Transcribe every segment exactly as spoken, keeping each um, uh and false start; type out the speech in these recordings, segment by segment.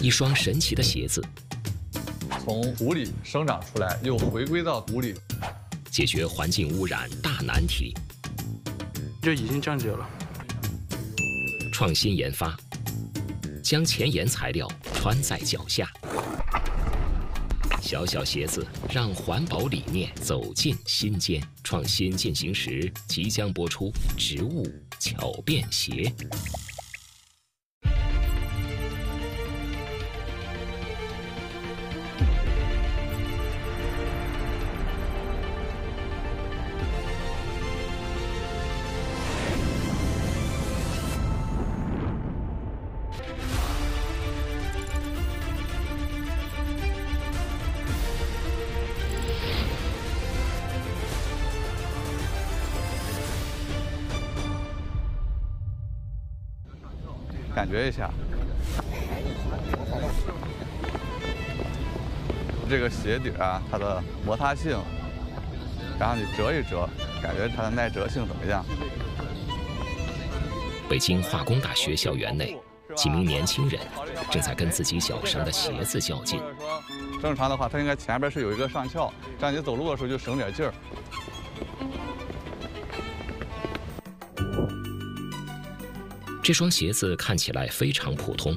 一双神奇的鞋子，从土里生长出来，又回归到土里，解决环境污染大难题。就已经降解了。创新研发，将前沿材料穿在脚下。 小小鞋子让环保理念走进心间，创新进行时即将播出《植物巧变鞋》。感觉一下，这个鞋底啊，它的摩擦性，然后你折一折，感觉它的耐折性怎么样？北京化工大学校园内，几名年轻人正在跟自己脚上的鞋子较劲。正常的话，它应该前边是有一个上翘，这样你走路的时候就省点劲儿。 这双鞋子看起来非常普通，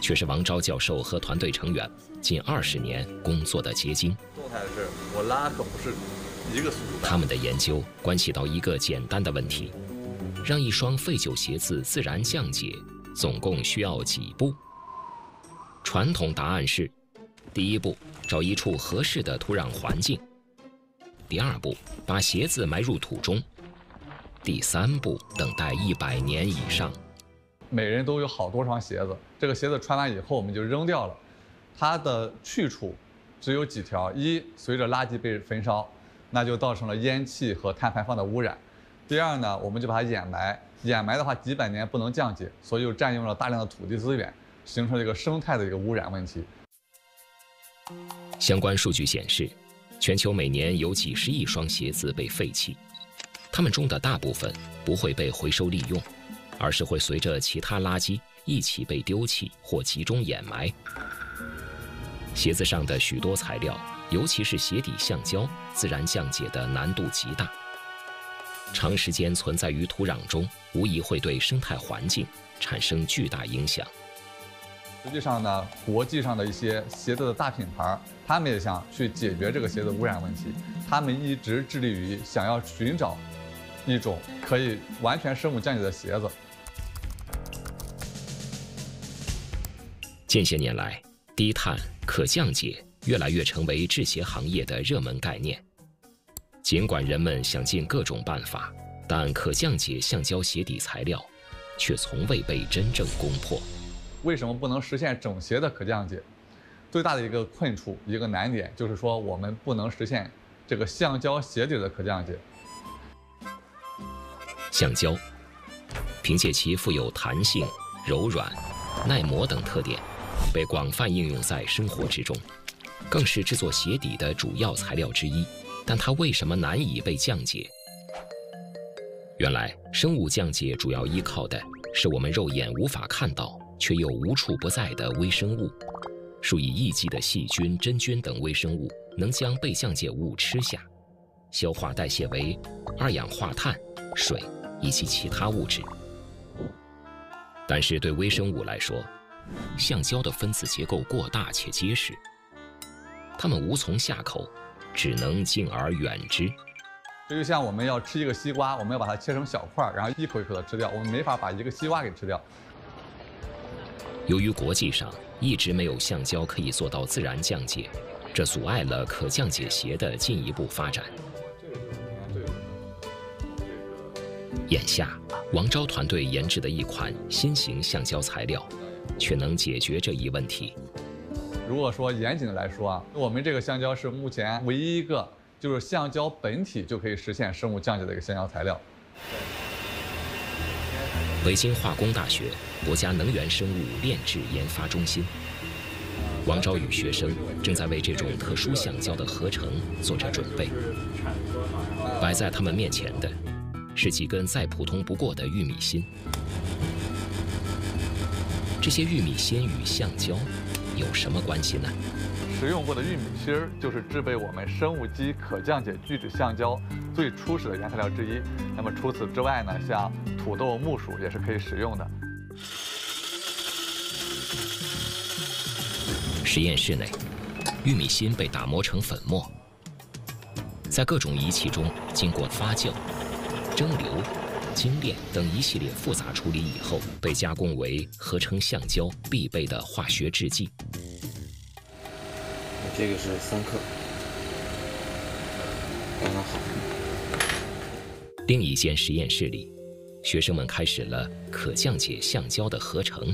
却是王钊教授和团队成员近二十年工作的结晶。状态是，我拉可不是一个速度。他们的研究关系到一个简单的问题：让一双废旧鞋子自然降解，总共需要几步？传统答案是：第一步，找一处合适的土壤环境；第二步，把鞋子埋入土中；第三步，等待一百年以上。 每人都有好多双鞋子，这个鞋子穿完以后我们就扔掉了，它的去处只有几条：一，随着垃圾被焚烧，那就造成了烟气和碳排放的污染；第二呢，我们就把它掩埋，掩埋的话几百年不能降解，所以就占用了大量的土地资源，形成了一个生态的一个污染问题。相关数据显示，全球每年有几十亿双鞋子被废弃，它们中的大部分不会被回收利用。 而是会随着其他垃圾一起被丢弃或集中掩埋。鞋子上的许多材料，尤其是鞋底橡胶，自然降解的难度极大。长时间存在于土壤中，无疑会对生态环境产生巨大影响。实际上呢，国际上的一些鞋子的大品牌，他们也想去解决这个鞋子污染问题，他们一直致力于想要寻找一种可以完全生物降解的鞋子。 近些年来，低碳、可降解越来越成为制鞋行业的热门概念。尽管人们想尽各种办法，但可降解橡胶鞋底材料却从未被真正攻破。为什么不能实现整鞋的可降解？最大的一个困处、一个难点就是说，我们不能实现这个橡胶鞋底的可降解。橡胶凭借其富有弹性、柔软、耐磨等特点。 被广泛应用在生活之中，更是制作鞋底的主要材料之一。但它为什么难以被降解？原来，生物降解主要依靠的是我们肉眼无法看到却又无处不在的微生物。数以亿计的细菌、真菌等微生物能将被降解物吃下，消化代谢为二氧化碳、水以及其他物质。但是对微生物来说， 橡胶的分子结构过大且结实，它们无从下口，只能敬而远之。这就像我们要吃一个西瓜，我们要把它切成小块，然后一口一口的吃掉，我们没法把一个西瓜给吃掉。由于国际上一直没有橡胶可以做到自然降解，这阻碍了可降解鞋的进一步发展。眼下，王钊团队研制的一款新型橡胶材料， 却能解决这一问题。如果说严谨的来说啊，我们这个橡胶是目前唯一一个就是橡胶本体就可以实现生物降解的一个橡胶材料。北京化工大学国家能源生物炼制研发中心，王昭宇学生正在为这种特殊橡胶的合成做着准备。摆在他们面前的是几根再普通不过的玉米芯。这些玉米芯与橡胶有什么关系呢？ 食用过的玉米芯儿就是制备我们生物基可降解聚酯橡胶最初始的原材料之一。那么除此之外呢，像土豆、木薯也是可以食用的。实验室内，玉米芯被打磨成粉末，在各种仪器中经过发酵、蒸馏、精炼等一系列复杂处理以后，被加工为合成橡胶必备的化学制剂。 这个是三克，刚刚好。另一间实验室里，学生们开始了可降解橡胶的合成。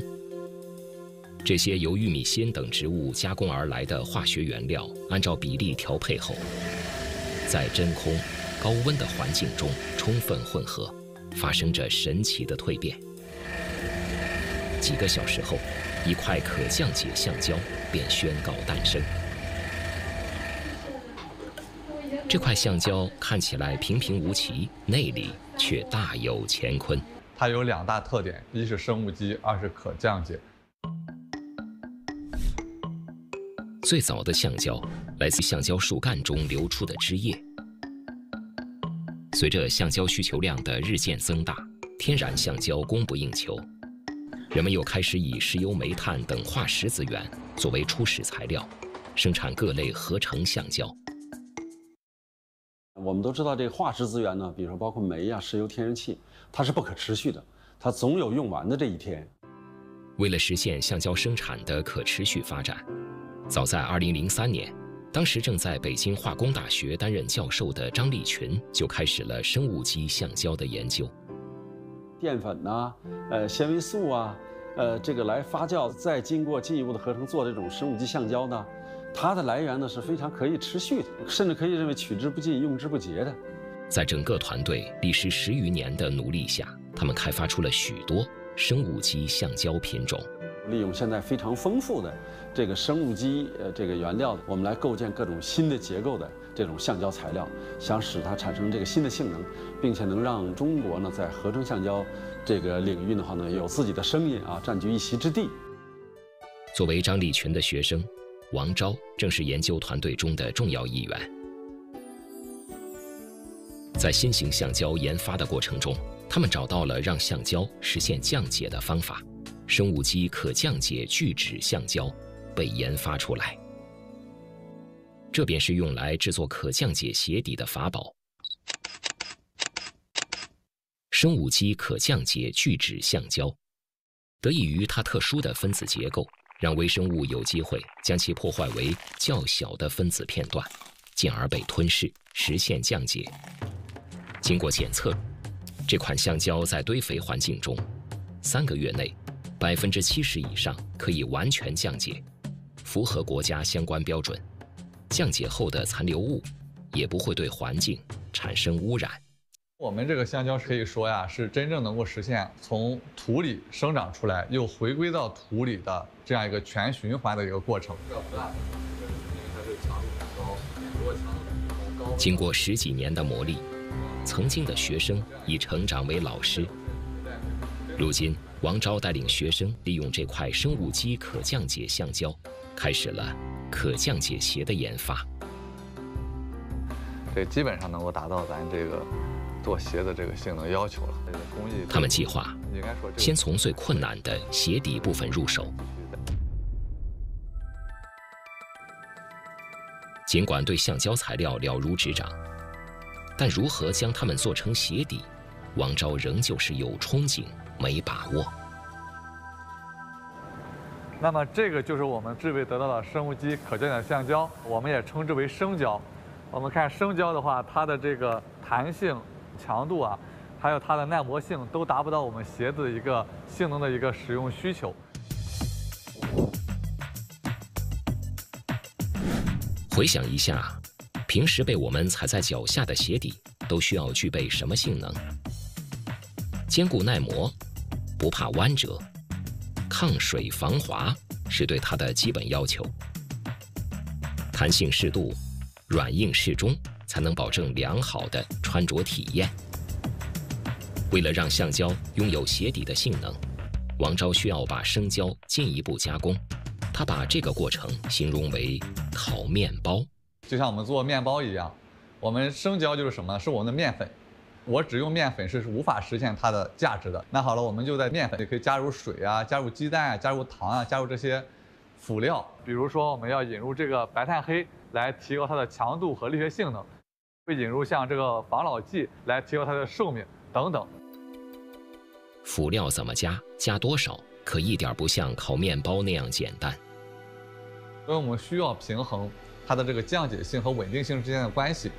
这些由玉米芯等植物加工而来的化学原料，按照比例调配后，在真空、高温的环境中充分混合，发生着神奇的蜕变。几个小时后，一块可降解橡胶便宣告诞生。 这块橡胶看起来平平无奇，内里却大有乾坤。它有两大特点：一是生物基，二是可降解。最早的橡胶来自橡胶树干中流出的汁液。随着橡胶需求量的日渐增大，天然橡胶供不应求，人们又开始以石油、煤炭等化石资源作为初始材料，生产各类合成橡胶。 我们都知道，这个化石资源呢，比如说包括煤呀、石油、天然气，它是不可持续的，它总有用完的这一天。为了实现橡胶生产的可持续发展，早在二零零三年，当时正在北京化工大学担任教授的张立群就开始了生物基橡胶的研究。淀粉呐、啊，呃，纤维素啊，呃，这个来发酵，再经过进一步的合成做这种生物基橡胶呢。 它的来源呢是非常可以持续的，甚至可以认为取之不尽、用之不竭的。在整个团队历时十余年的努力下，他们开发出了许多生物基橡胶品种。利用现在非常丰富的这个生物基呃这个原料，我们来构建各种新的结构的这种橡胶材料，想使它产生这个新的性能，并且能让中国呢在合成橡胶这个领域的话呢有自己的声音啊，占据一席之地。作为张立群的学生。 王昭正是研究团队中的重要一员。在新型橡胶研发的过程中，他们找到了让橡胶实现降解的方法，生物基可降解聚酯橡胶被研发出来。这便是用来制作可降解鞋底的法宝——生物基可降解聚酯橡胶，得益于它特殊的分子结构。 让微生物有机会将其破坏为较小的分子片段，进而被吞噬，实现降解。经过检测，这款橡胶在堆肥环境中，三个月内，百分之七十以上可以完全降解，符合国家相关标准。降解后的残留物也不会对环境产生污染。我们这个橡胶可以说呀，是真正能够实现从土里生长出来，又回归到土里的。 这样一个全循环的一个过程。经过十几年的磨砺，曾经的学生已成长为老师。如今，王昭带领学生利用这块生物基可降解橡胶，开始了可降解鞋的研发。这基本上能够达到咱这个做鞋的这个性能要求了。这个工艺，他们计划先从最困难的鞋底部分入手。 尽管对橡胶材料了如指掌，但如何将它们做成鞋底，王昭仍旧是有憧憬没把握。那么，这个就是我们制备得到的生物基可降解橡胶，我们也称之为生胶。我们看生胶的话，它的这个弹性、强度啊，还有它的耐磨性，都达不到我们鞋子一个性能的一个使用需求。 回想一下，平时被我们踩在脚下的鞋底都需要具备什么性能？坚固耐磨，不怕弯折，抗水防滑，是对它的基本要求。弹性适度，软硬适中，才能保证良好的穿着体验。为了让橡胶拥有鞋底的性能，王钊需要把生胶进一步加工。他把这个过程形容为烤面包，就像我们做面包一样，我们生胶就是什么？是我们的面粉。 我只用面粉是无法实现它的价值的。那好了，我们就在面粉里可以加入水啊，加入鸡蛋啊，加入糖啊，加入这些辅料。比如说，我们要引入这个白炭黑来提高它的强度和力学性能，会引入像这个防老剂来提高它的寿命等等。辅料怎么加，加多少，可一点不像烤面包那样简单。所以我们需要平衡它的这个降解性和稳定性之间的关系。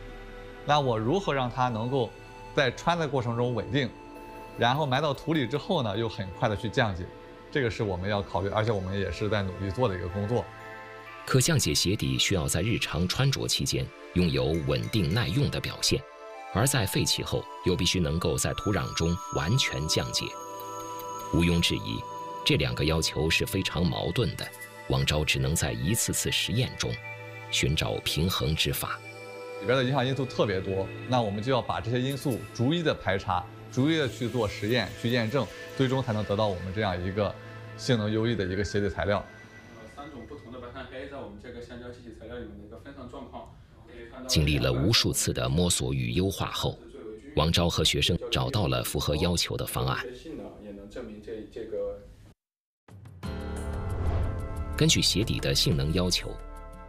那我如何让它能够 在穿的过程中稳定，然后埋到土里之后呢，又很快的去降解，这个是我们要考虑，而且我们也是在努力做的一个工作。可降解鞋底需要在日常穿着期间拥有稳定耐用的表现，而在废弃后又必须能够在土壤中完全降解。毋庸置疑，这两个要求是非常矛盾的。王钊只能在一次次实验中寻找平衡之法。 里边的影响因素特别多，那我们就要把这些因素逐一的排查，逐一的去做实验、去验证，最终才能得到我们这样一个性能优异的一个鞋底材料。三种不同的白炭黑在我们这个橡胶鞋底材料里面的一个分散状况。经历了无数次的摸索与优化后，王钊和学生找到了符合要求的方案。根据鞋底的性能要求，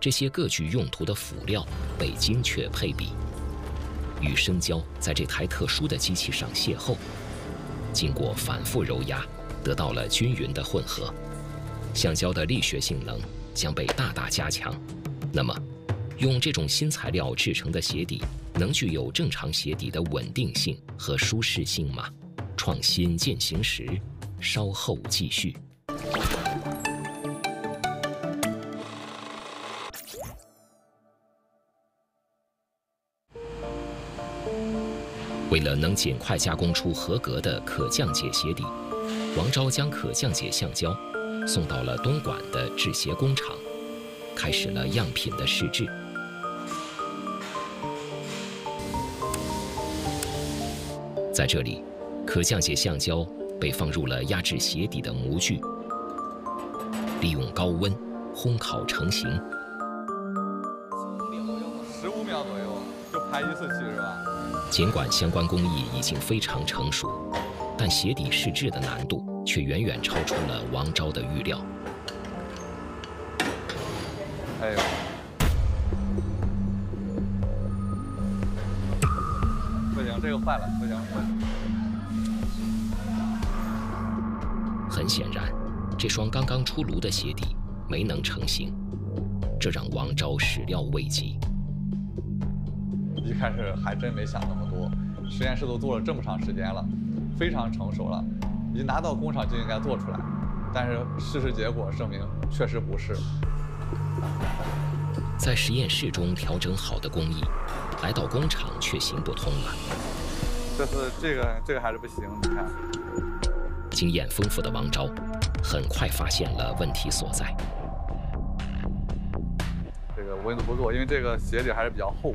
这些各具用途的辅料被精确配比，与生胶在这台特殊的机器上邂逅，经过反复揉压，得到了均匀的混合。橡胶的力学性能将被大大加强。那么，用这种新材料制成的鞋底，能具有正常鞋底的稳定性和舒适性吗？创新进行时，稍后继续。 为了能尽快加工出合格的可降解鞋底，王钊将可降解橡胶送到了东莞的制鞋工厂，开始了样品的试制。在这里，可降解橡胶被放入了压制鞋底的模具，利用高温烘烤成型。十五秒左右，就拍一次漆是吧？ 尽管相关工艺已经非常成熟，但鞋底试制的难度却远远超出了王钊的预料。哎呦！不行，这个坏了，不行，坏了。很显然，这双刚刚出炉的鞋底没能成型，这让王钊始料未及。 一开始还真没想那么多，实验室都做了这么长时间了，非常成熟了，一拿到工厂就应该做出来。但是事实结果证明，确实不是。在实验室中调整好的工艺，来到工厂却行不通了。这次这个这个还是不行，你看。经验丰富的王钊，很快发现了问题所在。这个温度不够，因为这个鞋底还是比较厚。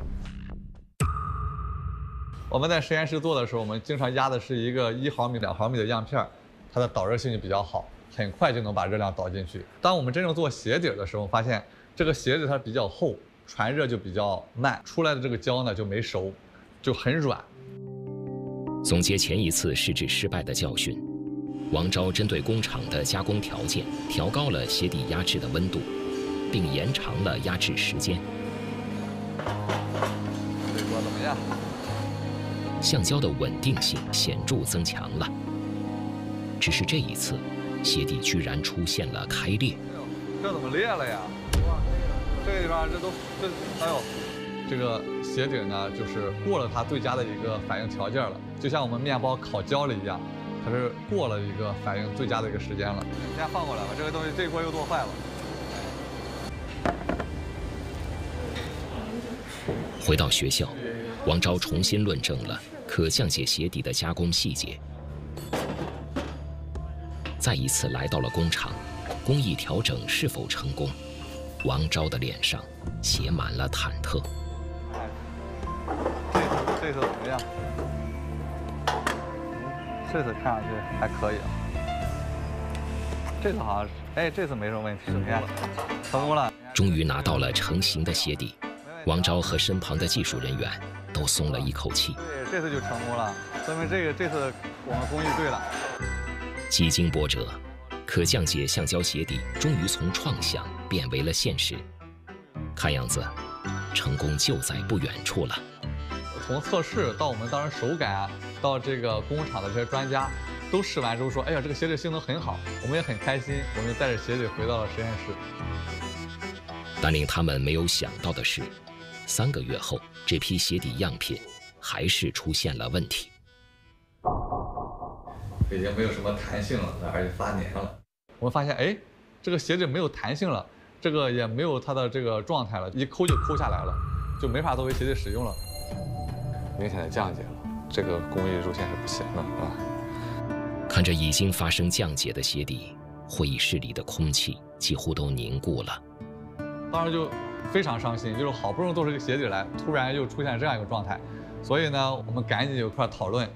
我们在实验室做的时候，我们经常压的是一个一毫米、两毫米的样片，它的导热性就比较好，很快就能把热量导进去。当我们真正做鞋底的时候，发现这个鞋底它比较厚，传热就比较慢，出来的这个胶呢就没熟，就很软。总结前一次试制失败的教训，王钊针对工厂的加工条件，调高了鞋底压制的温度，并延长了压制时间。这锅怎么样？ 橡胶的稳定性显著增强了，只是这一次，鞋底居然出现了开裂。这怎么裂了呀？这个地方这都这，哎呦，这个鞋底呢，就是过了它最佳的一个反应条件了，就像我们面包烤焦了一样，它是过了一个反应最佳的一个时间了。你先放过来吧，这个东西这锅又做坏了。回到学校。 王钊重新论证了可降解鞋底的加工细节，再一次来到了工厂，工艺调整是否成功，王昭的脸上写满了忐忑。这头这头怎么样？这次看上去还可以啊。这次好像是，哎，这次没什么问题，你看，成功了。终于拿到了成型的鞋底，王昭和身旁的技术人员都松了一口气。对，这次就成功了，说明这个这次我们工艺对了。几经波折，可降解橡胶鞋底终于从创想变为了现实，看样子，成功就在不远处了。从测试到我们当时手感，到这个工厂的这些专家，都试完之后说：“哎呀，这个鞋底性能很好。”我们也很开心，我们带着鞋底回到了实验室。但令他们没有想到的是，三个月后，这批鞋底样品还是出现了问题。 已经没有什么弹性了，而且发黏了。我们发现，哎，这个鞋底没有弹性了，这个也没有它的这个状态了，一抠就抠下来了，就没法作为鞋底使用了。明显的降解了，这个工艺路线是不行的啊！看着已经发生降解的鞋底，会议室里的空气几乎都凝固了。当时就非常伤心，就是好不容易做出一个鞋底来，突然又出现这样一个状态，所以呢，我们赶紧有一块讨论。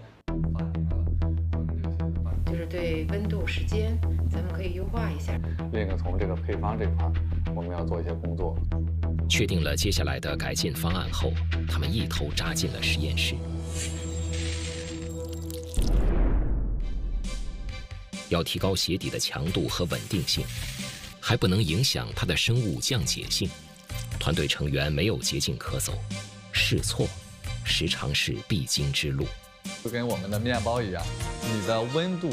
对温度、时间，咱们可以优化一下。另一个，从这个配方这块，我们要做一些工作。确定了接下来的改进方案后，他们一头扎进了实验室。要提高鞋底的强度和稳定性，还不能影响它的生物降解性。团队成员没有捷径可走，试错时常是必经之路。 就跟我们的面包一样，你的温度、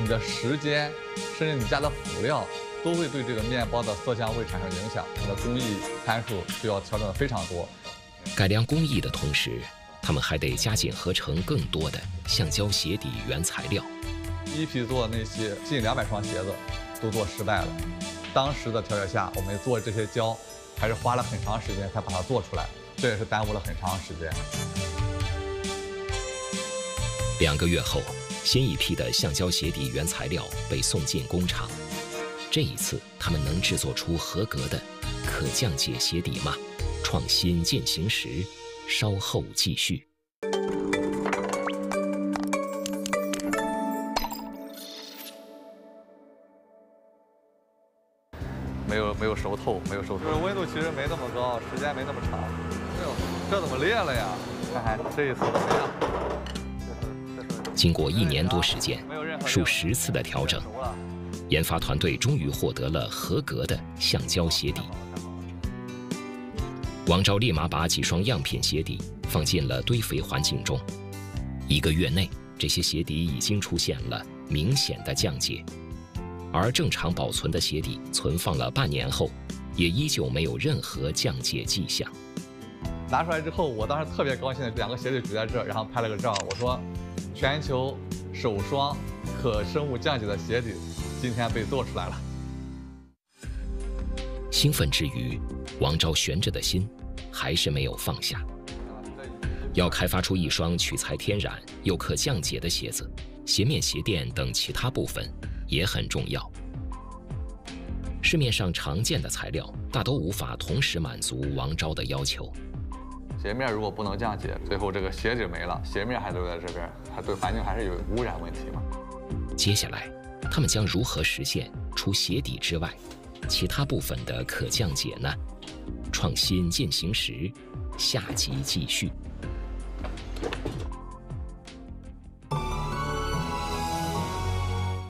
你的时间，甚至你加的辅料，都会对这个面包的色香味产生影响。你的工艺参数需要调整的非常多。改良工艺的同时，他们还得加紧合成更多的橡胶鞋底原材料。第一批做那些近两百双鞋子，都做失败了。当时的条件下，我们做这些胶，还是花了很长时间才把它做出来，这也是耽误了很长时间。 两个月后，新一批的橡胶鞋底原材料被送进工厂。这一次，他们能制作出合格的可降解鞋底吗？创新进行时，稍后继续。没有没有熟透，没有熟透。就是温度其实没那么高，时间没那么长。哎呦，这怎么裂了呀？看看这一次怎么样？ 经过一年多时间、数十次的调整，研发团队终于获得了合格的橡胶鞋底。王昭立马把几双样品鞋底放进了堆肥环境中。一个月内，这些鞋底已经出现了明显的降解，而正常保存的鞋底存放了半年后，也依旧没有任何降解迹象。拿出来之后，我当时特别高兴，两个鞋底举在这，然后拍了个照，我说。 全球首双可生物降解的鞋底，今天被做出来了。兴奋之余，王昭悬着的心还是没有放下。要开发出一双取材天然又可降解的鞋子，鞋面、鞋垫等其他部分也很重要。市面上常见的材料大都无法同时满足王昭的要求。 鞋面如果不能降解，最后这个鞋底没了，鞋面还留在这边，它对环境还是有污染问题嘛。接下来，他们将如何实现除鞋底之外，其他部分的可降解呢？创新进行时，下集继续。